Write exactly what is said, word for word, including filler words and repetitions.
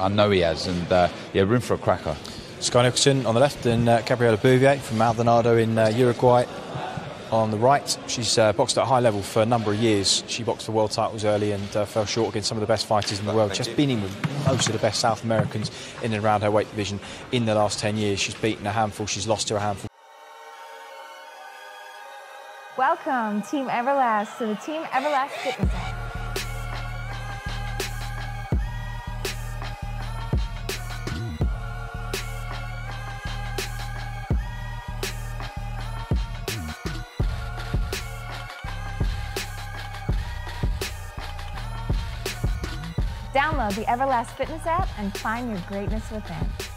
I know he has, and uh, yeah, room for a cracker. Sky Nicolson on the left, and uh, Gabriella Bouvier from Maldonado in uh, Uruguay on the right. She's uh, boxed at a high level for a number of years. She boxed for world titles early and uh, fell short against some of the best fighters in the world. She's been in with most of the best South Americans in and around her weight division in the last ten years. She's beaten a handful, she's lost to a handful. Welcome, Team Everlast, to the Team Everlast Fitness App. Download the Everlast Fitness app and find your greatness within.